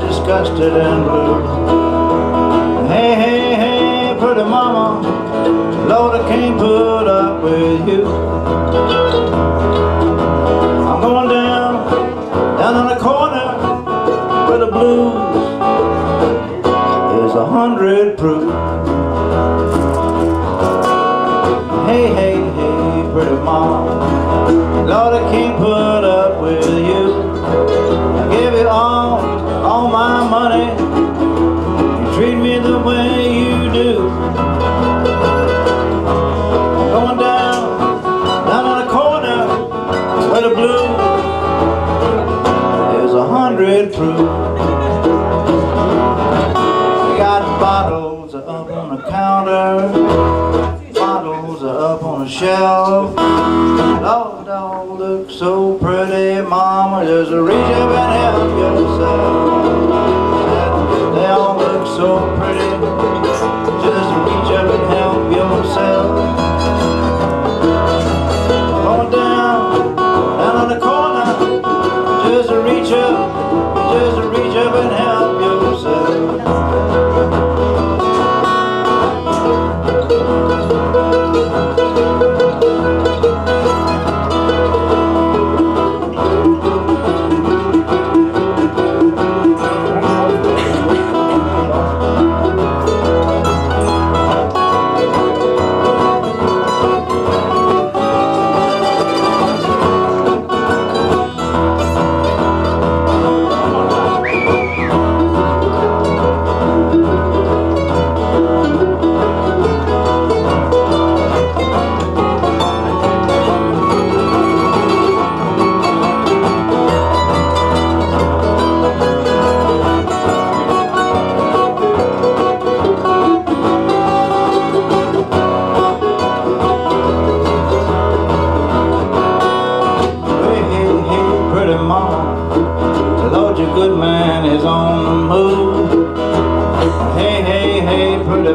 Disgusted and blue. Hey, hey, hey, pretty mama, Lord, I can't put up with you. I'm going down on the corner where the blues is 100 proof. Hey, hey, hey, pretty mama, Lord, I can't put up with you. I give it all my money, you treat me the way you do. I'm going down on the corner where the blue is 100 proof. We got bottles up on the counter, bottles up on the shelf. Lord, don't look so pretty, mama, just reach up and help yourself. So pretty, just reach up and help yourself. Going down on the corner, just reach up and help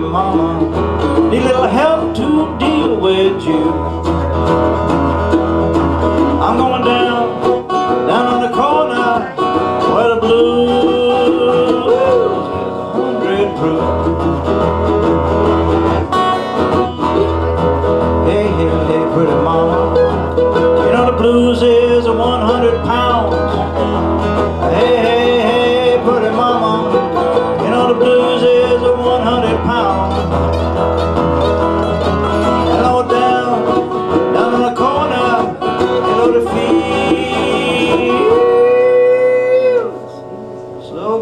mama, need a little help to deal with you. I'm going down on the corner where the blues is 100 proof. Hey, hey, hey, pretty mama, you know the blues is 100 pounds. Hey, hey, hey, pretty mama, you know the blues is 100 pounds.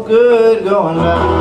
Good going back.